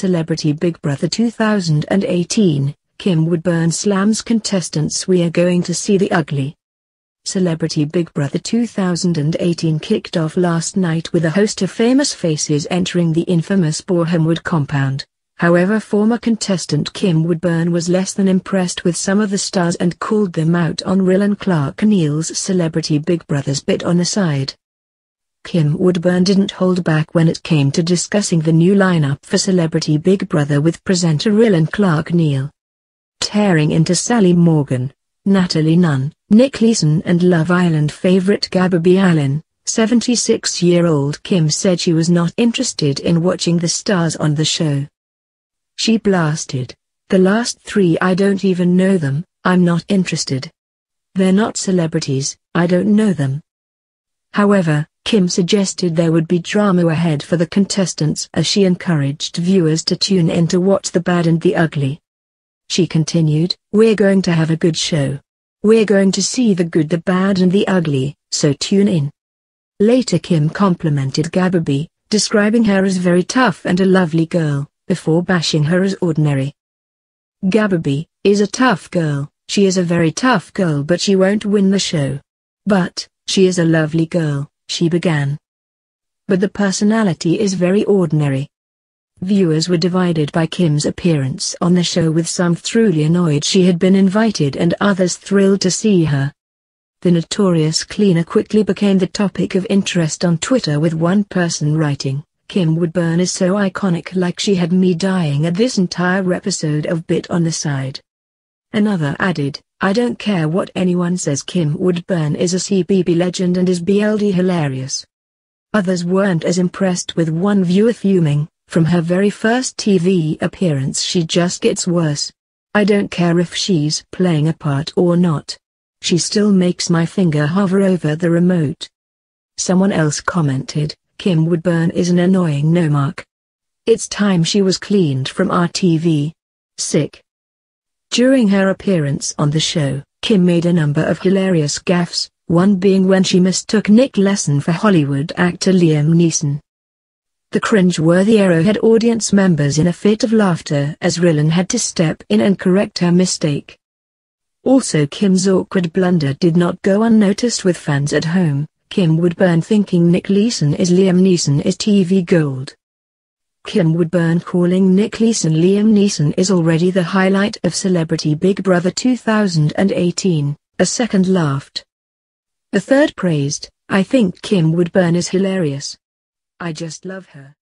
Celebrity Big Brother 2018, Kim Woodburn slams contestants, "We are going to see the ugly." Celebrity Big Brother 2018 kicked off last night with a host of famous faces entering the infamous Borehamwood compound. However, former contestant Kim Woodburn was less than impressed with some of the stars and called them out on Rylan Clark-Neal's Celebrity Big Brother's Bit on the Side. Kim Woodburn didn't hold back when it came to discussing the new lineup for Celebrity Big Brother with presenter Rylan Clark-Neal. Tearing into Sally Morgan, Natalie Nunn, Nick Leeson and Love Island favorite Gabby Allen, 76-year-old Kim said she was not interested in watching the stars on the show. She blasted, "The last three, I don't even know them, I'm not interested. They're not celebrities, I don't know them." However, Kim suggested there would be drama ahead for the contestants as she encouraged viewers to tune in to watch the bad and the ugly. She continued, "We're going to have a good show. We're going to see the good, the bad and the ugly, so tune in." Later Kim complimented Gabby, describing her as very tough and a lovely girl, before bashing her as ordinary. "Gabby is a tough girl, she is a very tough girl, but she won't win the show. But, she is a lovely girl," she began. "But the personality is very ordinary." Viewers were divided by Kim's appearance on the show, with some truly annoyed she had been invited and others thrilled to see her. The notorious cleaner quickly became the topic of interest on Twitter, with one person writing, "Kim Woodburn is so iconic, like she had me dying at this entire episode of Bit on the Side." Another added, "I don't care what anyone says, Kim Woodburn is a CBB legend and is BLD hilarious." Others weren't as impressed, with one viewer fuming, "From her very first TV appearance she just gets worse. I don't care if she's playing a part or not. She still makes my finger hover over the remote." Someone else commented, "Kim Woodburn is an annoying no mark. It's time she was cleaned from our TV. Sick." During her appearance on the show, Kim made a number of hilarious gaffes, one being when she mistook Nick Leeson for Hollywood actor Liam Neeson. The cringe-worthy arrow had audience members in a fit of laughter as Rylan had to step in and correct her mistake. Also, Kim's awkward blunder did not go unnoticed with fans at home. Kim Woodburn thinking Nick Leeson is Liam Neeson is TV gold. Kim Woodburn calling Nick Leeson Liam Neeson is already the highlight of Celebrity Big Brother 2018, a second laughed. A third praised, "I think Kim Woodburn is hilarious. I just love her."